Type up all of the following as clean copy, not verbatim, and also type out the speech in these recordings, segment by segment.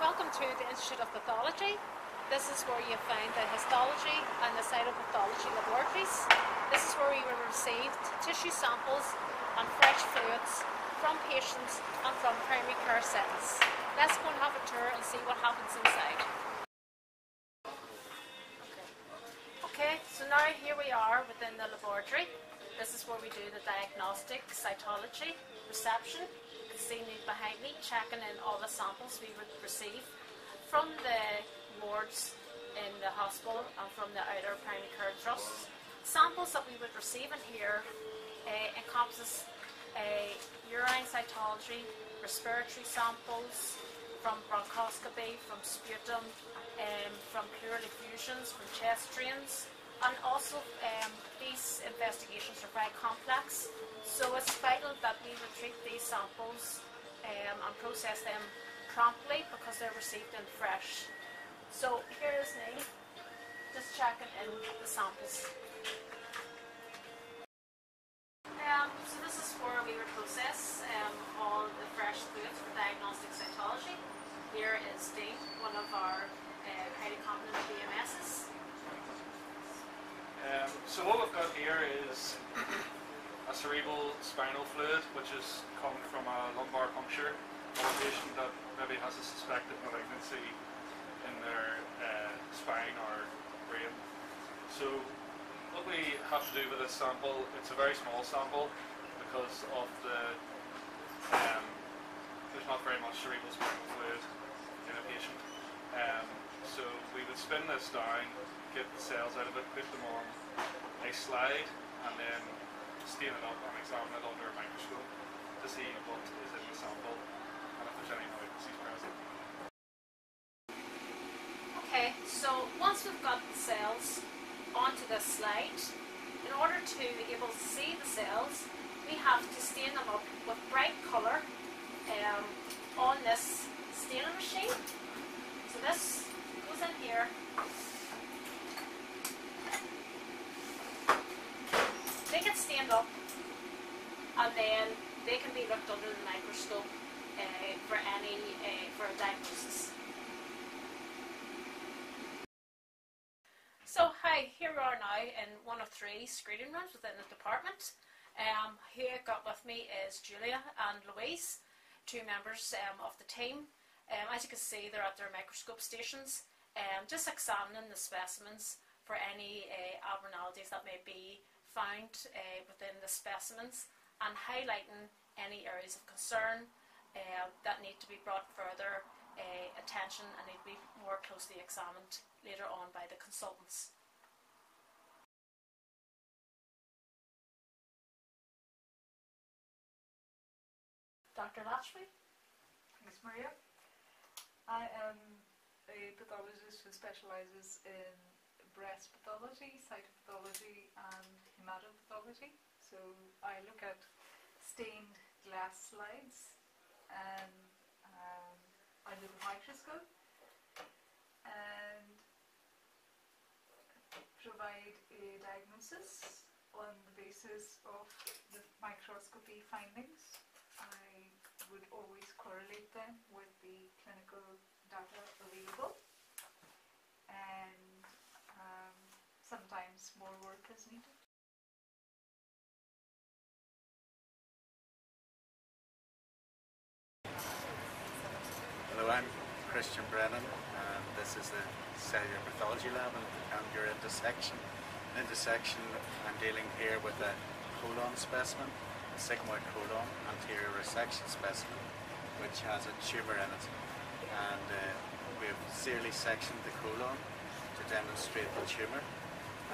Welcome to the Institute of Pathology. This is where you find the histology and the cytopathology laboratories. This is where we received tissue samples and fresh fluids from patients and from primary care settings. Let's go and have a tour and see what happens inside. Okay, so now here we are within the laboratory. This is where we do the diagnostic cytology reception. You can see me behind me checking in all the samples we would receive from the wards in the hospital and from the outer primary care trusts. Samples that we would receive in here encompasses urine cytology, respiratory samples from bronchoscopy, from sputum, from pleural effusions, from chest drains, and also these investigations are very complex, so it's vital that we would treat these samples and process them promptly because they're received and fresh. So here is Nan, just checking in the samples. So this is where we would process all the fresh fluids for diagnostic cytology. Here is Dean, one of our highly competent DMSs. So what we've got here is a cerebral spinal fluid, which is coming from a lumbar puncture of a patient that maybe has a suspected malignancy in their spine or brain. So what we have to do with this sample, it's a very small sample because of the there's not very much cerebral spinal fluid in a patient. So we would spin this down, get the cells out of it, put them on a slide, and then stain it up and examine it under a microscope to see what is in the sample and if there's any malignancies present. Okay, so once we've got the cells onto this slide, in order to be able to see the cells, we have to stain them up with bright colour on this staining machine. So this goes in here. They get stained up and then they can be looked under the microscope for a diagnosis. So hi, here we are now in one of three screening rooms within the department. Here got with me is Julia and Louise, two members of the team. As you can see, they're at their microscope stations, just examining the specimens for any abnormalities that may be found within the specimens and highlighting any areas of concern that need to be brought further attention and need to be more closely examined later on by the consultants. Dr Latchley. Thanks, Maria. I am a pathologist who specialises in breast pathology, cytopathology and hematopathology. So I look at stained glass slides and under the microscope and provide a diagnosis on the basis of the microscopy findings. I would always correlate them with the clinical data available, and sometimes more work is needed. Hello, I'm Christian Brennan, and this is the Cellular Pathology Lab, and your intersection. In intersection, I'm dealing here with a colon specimen, a sigmoid colon anterior resection specimen, which has a tumour in it. And we have serially sectioned the colon to demonstrate the tumour,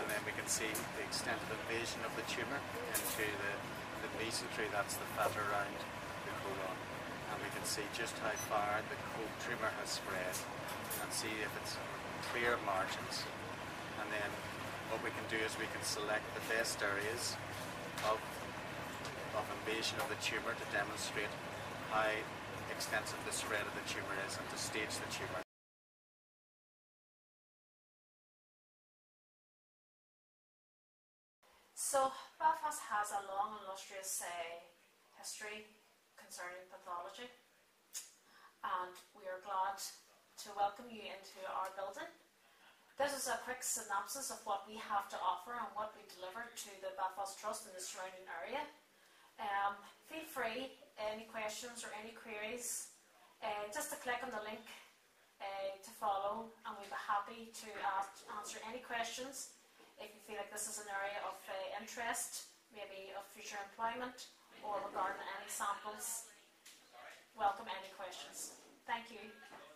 and then we can see the extent of invasion of the tumour into the mesentery, that's the fat around the colon. And we can see just how far the tumour has spread and see if it's clear margins. And then what we can do is we can select the best areas of invasion of the tumour to demonstrate how extensive the spread of the tumour is and to stage the tumour. So Belfast has a long and illustrious history concerning pathology, and we are glad to welcome you into our building. This is a quick synopsis of what we have to offer and what we deliver to the Belfast Trust and the surrounding area. Feel free, any questions or any queries, just to click on the link to follow, and we'll be happy to answer any questions if you feel like this is an area of interest, maybe of future employment, or regarding any samples. Welcome any questions. Thank you.